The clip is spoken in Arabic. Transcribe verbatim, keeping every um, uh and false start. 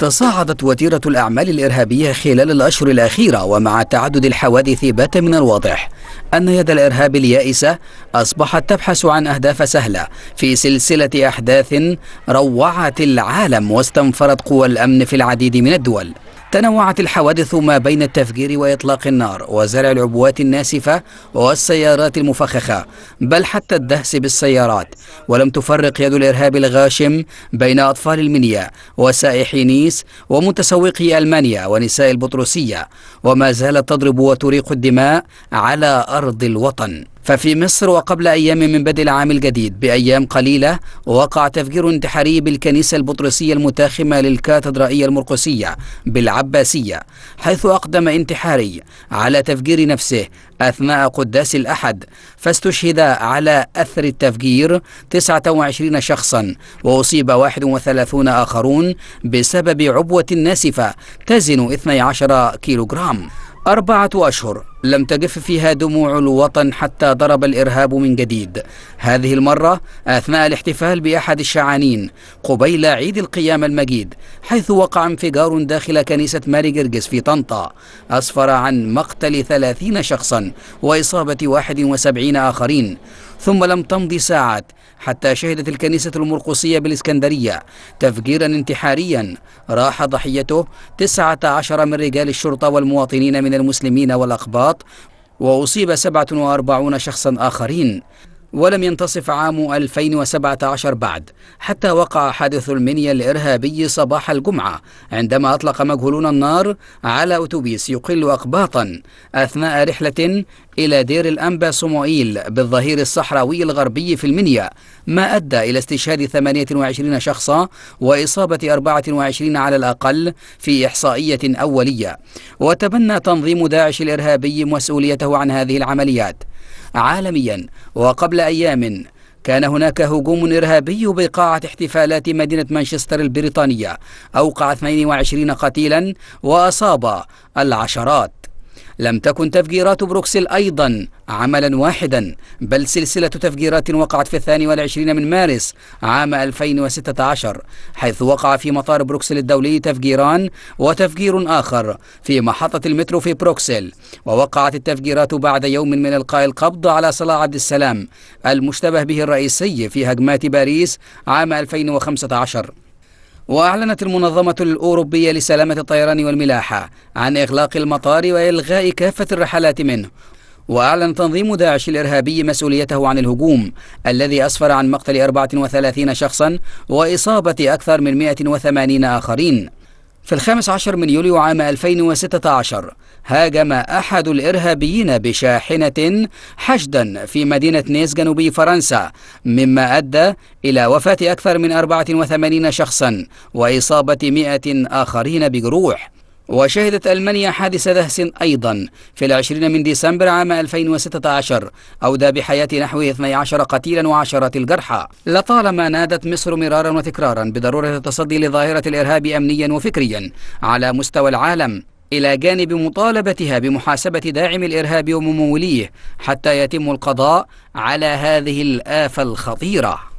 تصاعدت وتيرة الأعمال الإرهابية خلال الأشهر الأخيرة، ومع تعدد الحوادث بات من الواضح أن يد الإرهاب اليائسة أصبحت تبحث عن أهداف سهلة في سلسلة أحداث روعت العالم واستنفرت قوى الأمن في العديد من الدول. تنوعت الحوادث ما بين التفجير وإطلاق النار وزرع العبوات الناسفة والسيارات المفخخة، بل حتى الدهس بالسيارات، ولم تفرق يد الإرهاب الغاشم بين أطفال المنيا وسائحي نيس ومتسوقي ألمانيا ونساء البطروسية، وما زالت تضرب وتريق الدماء على أرض الوطن. ففي مصر وقبل أيام من بدء العام الجديد بأيام قليلة وقع تفجير انتحاري بالكنيسة البطرسية المتاخمة للكاتدرائية المرقسية بالعباسية، حيث أقدم انتحاري على تفجير نفسه أثناء قداس الأحد، فاستشهد على أثر التفجير تسعة وعشرين شخصا وأصيب واحد وثلاثين آخرون بسبب عبوة ناسفة تزن اثني عشر كيلوغرام. أربعة أشهر لم تجف فيها دموع الوطن حتى ضرب الإرهاب من جديد، هذه المرة أثناء الاحتفال بأحد الشعانين قبيل عيد القيامة المجيد، حيث وقع انفجار داخل كنيسة ماري جرجس في طنطا أسفر عن مقتل ثلاثين شخصا وإصابة واحد وسبعين آخرين. ثم لم تمضي ساعات حتى شهدت الكنيسة المرقسية بالإسكندرية تفجيرا انتحاريا راح ضحيته تسعة عشر من رجال الشرطة والمواطنين من المسلمين والأقباط، وأصيب سبعة وأربعين شخصا آخرين. ولم ينتصف عام ألفين وسبعة عشر بعد حتى وقع حادث المنيا الإرهابي صباح الجمعة، عندما أطلق مجهولون النار على أتوبيس يقل أقباطا أثناء رحلة إلى دير الأنبا صموئيل بالظهير الصحراوي الغربي في المنيا، ما أدى إلى استشهاد ثمانية وعشرين شخصا وإصابة أربعة وعشرين على الأقل في إحصائية أولية. وتبنى تنظيم داعش الإرهابي مسؤوليته عن هذه العمليات عالميا. وقبل أيام كان هناك هجوم إرهابي بقاعة احتفالات مدينة مانشستر البريطانية أوقع اثنين وعشرين قتيلا وأصاب العشرات. لم تكن تفجيرات بروكسل أيضا عملا واحدا، بل سلسلة تفجيرات وقعت في الثاني والعشرين من مارس عام ألفين وستة عشر، حيث وقع في مطار بروكسل الدولي تفجيران وتفجير آخر في محطة المترو في بروكسل. ووقعت التفجيرات بعد يوم من إلقاء القبض على صلاح عبد السلام المشتبه به الرئيسي في هجمات باريس عام ألفين وخمسة عشر. وأعلنت المنظمة الأوروبية لسلامة الطيران والملاحة عن إغلاق المطار وإلغاء كافة الرحلات منه. وأعلن تنظيم داعش الإرهابي مسؤوليته عن الهجوم الذي أسفر عن مقتل أربعة وثلاثين شخصا وإصابة أكثر من مئة وثمانين آخرين. في الخامس عشر من يوليو عام ألفين وستة عشر هاجم أحد الإرهابيين بشاحنة حشدا في مدينة نيس جنوب فرنسا، مما أدى إلى وفاة أكثر من أربعة وثمانين شخصا وإصابة مئة آخرين بجروح. وشهدت ألمانيا حادث دهس أيضا في العشرين من ديسمبر عام ألفين وستة عشر أودى بحياة نحو اثني عشر قتيلا وعشرات الجرحى. لطالما نادت مصر مرارا وتكرارا بضرورة التصدي لظاهرة الإرهاب أمنيا وفكريا على مستوى العالم، إلى جانب مطالبتها بمحاسبة داعم الإرهاب ومموليه حتى يتم القضاء على هذه الآفة الخطيرة.